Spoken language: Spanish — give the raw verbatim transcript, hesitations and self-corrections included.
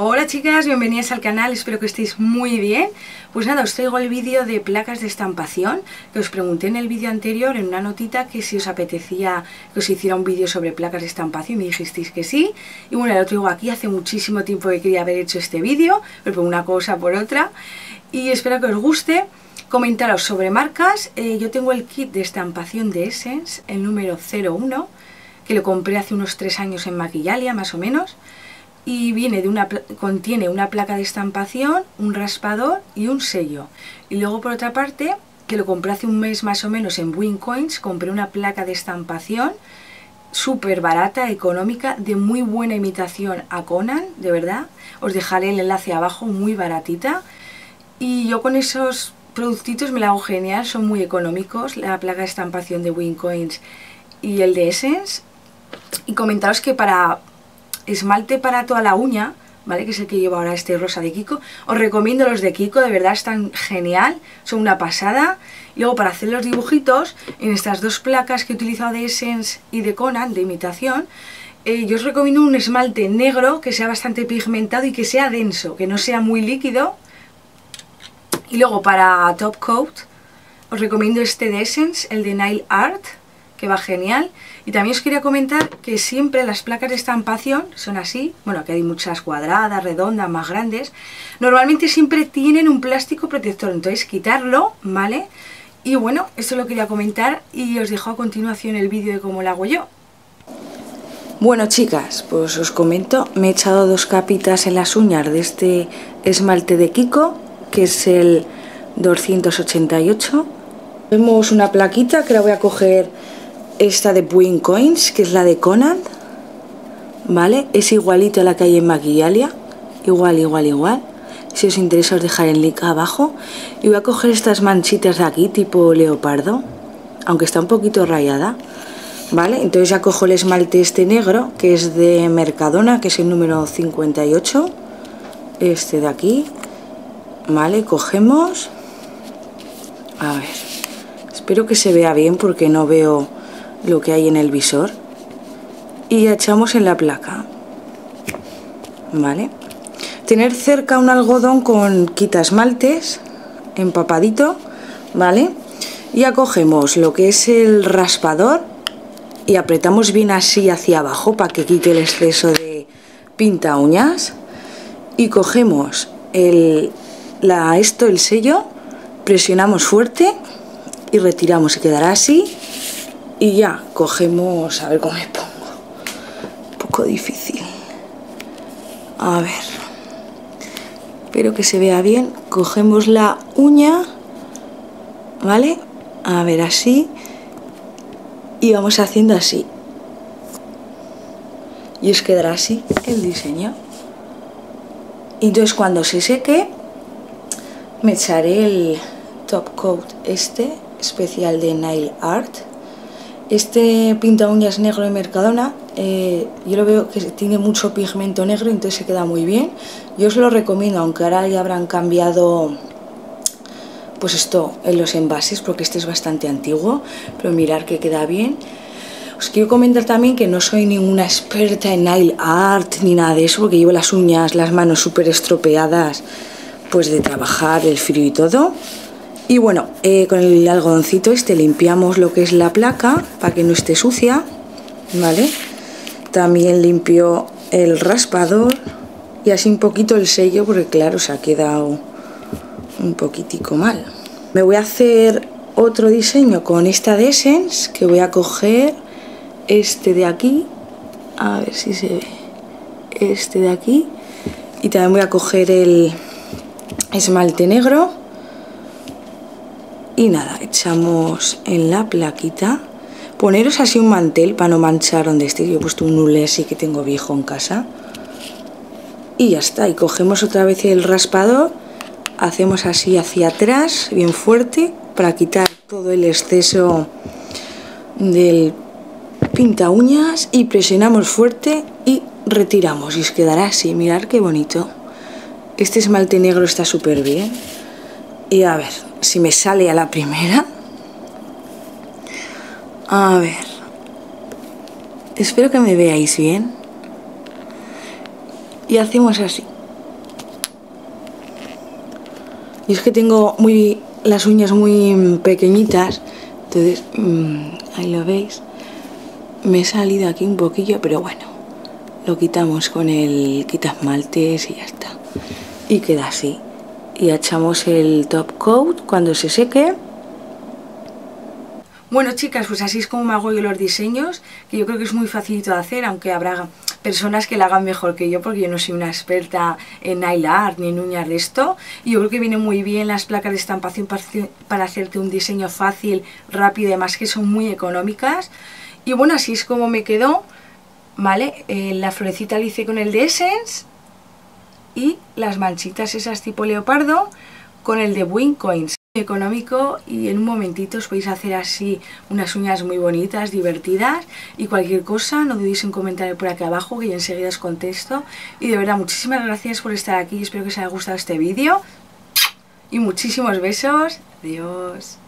Hola chicas, bienvenidas al canal, espero que estéis muy bien. Pues nada, os traigo el vídeo de placas de estampación, que os pregunté en el vídeo anterior, en una notita, que si os apetecía que os hiciera un vídeo sobre placas de estampación, y me dijisteis que sí. Y bueno, lo traigo aquí, hace muchísimo tiempo que quería haber hecho este vídeo, pero por una cosa por otra, y espero que os guste. Comentaros sobre marcas, eh, yo tengo el kit de estampación de Essence, el número cero uno, que lo compré hace unos tres años en Maquillalia, más o menos. Y viene de una, contiene una placa de estampación, un raspador y un sello. Y luego por otra parte, que lo compré hace un mes más o menos en Buyincoins, compré una placa de estampación súper barata, económica, de muy buena imitación a Konad, de verdad. Os dejaré el enlace abajo, muy baratita. Y yo con esos productitos me la hago genial, son muy económicos, la placa de estampación de Buyincoins y el de Essence. Y comentaros que para esmalte para toda la uña, ¿vale?, que es el que lleva ahora este rosa de Kiko, os recomiendo los de Kiko, de verdad están genial, son una pasada. Y luego para hacer los dibujitos, en estas dos placas que he utilizado de Essence y de Konad, de imitación, eh, yo os recomiendo un esmalte negro que sea bastante pigmentado y que sea denso, que no sea muy líquido. Y luego para top coat, os recomiendo este de Essence, el de Nail Art, que va genial. Y también os quería comentar que siempre las placas de estampación son así, bueno, que hay muchas cuadradas, redondas, más grandes, normalmente siempre tienen un plástico protector, entonces quitarlo, ¿vale? Y bueno, esto lo quería comentar y os dejo a continuación el vídeo de cómo lo hago yo. Bueno chicas, pues os comento, me he echado dos capitas en las uñas de este esmalte de Kiko, que es el doscientos ochenta y ocho. Vemos una plaquita que la voy a coger, esta de Buyincoins, que es la de Konad, ¿vale? Es igualita a la que hay en Maquillalia, igual, igual, igual. Si os interesa os dejaré el link abajo. Y voy a coger estas manchitas de aquí, tipo leopardo, aunque está un poquito rayada, ¿vale? Entonces ya cojo el esmalte este negro, que es de Mercadona, que es el número cincuenta y ocho, este de aquí, ¿vale? Cogemos, a ver, espero que se vea bien porque no veo lo que hay en el visor, y ya echamos en la placa, vale. Tener cerca un algodón con quitasmaltes empapadito, vale. Ya cogemos lo que es el raspador y apretamos bien así hacia abajo para que quite el exceso de pinta uñas, y cogemos el, la, esto, el sello, presionamos fuerte y retiramos, y quedará así. Y ya cogemos, a ver cómo me pongo, un poco difícil, a ver, espero que se vea bien. Cogemos la uña, vale, a ver, así, y vamos haciendo así, y os quedará así el diseño. Y entonces cuando se seque me echaré el top coat este especial de Nail Art. Este pinta uñas negro de Mercadona, eh, yo lo veo que tiene mucho pigmento negro, entonces se queda muy bien. Yo os lo recomiendo, aunque ahora ya habrán cambiado pues esto en los envases, porque este es bastante antiguo, pero mirad que queda bien. Os quiero comentar también que no soy ninguna experta en nail art ni nada de eso, porque llevo las uñas, las manos súper estropeadas, pues de trabajar, el frío y todo. Y bueno, eh, con el algodoncito este limpiamos lo que es la placa para que no esté sucia, ¿vale? También limpio el raspador y así un poquito el sello, porque claro, se ha quedado un poquitico mal. Me voy a hacer otro diseño con esta de Essence, que voy a coger este de aquí, a ver si se ve, este de aquí, y también voy a coger el esmalte negro. Y nada, echamos en la plaquita. Poneros así un mantel para no manchar donde esté. Yo he puesto un nule así que tengo viejo en casa. Y ya está. Y cogemos otra vez el raspador. Hacemos así hacia atrás, bien fuerte, para quitar todo el exceso del pinta uñas. Y presionamos fuerte y retiramos. Y os quedará así. Mirad qué bonito. Este esmalte negro está súper bien. Y a ver si me sale a la primera. A ver, espero que me veáis bien. Y hacemos así. Y es que tengo muy las uñas muy pequeñitas. Entonces, mmm, ahí lo veis. Me he salido aquí un poquillo, pero bueno, lo quitamos con el quitasmaltes y ya está. Y queda así. Y echamos el top coat cuando se seque. Bueno, chicas, pues así es como me hago yo los diseños, que yo creo que es muy facilito de hacer, aunque habrá personas que la hagan mejor que yo, porque yo no soy una experta en nail art ni en uñas de esto. Y yo creo que vienen muy bien las placas de estampación para, para hacerte un diseño fácil, rápido y demás, que son muy económicas. Y bueno, así es como me quedó, ¿vale? Eh, la florecita la hice con el de Essence y las manchitas esas tipo leopardo con el de Buyincoins. Económico, y en un momentito os podéis hacer así unas uñas muy bonitas, divertidas. Y cualquier cosa, no dudéis en comentar por aquí abajo, que yo enseguida os contesto. Y de verdad, muchísimas gracias por estar aquí, espero que os haya gustado este vídeo y muchísimos besos, adiós.